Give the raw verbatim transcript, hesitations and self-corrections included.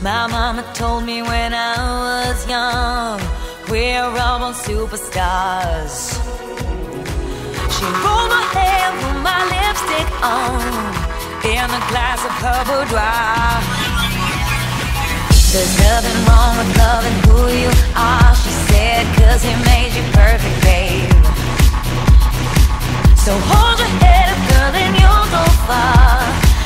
My mama told me when I was young, we're all on superstars. She rolled my hair, put my lipstick on, in a glass of her boudoir. There's nothing wrong with loving who you are, she said, cause it made you perfect, babe. So hold your head up, girl, and you'll go far.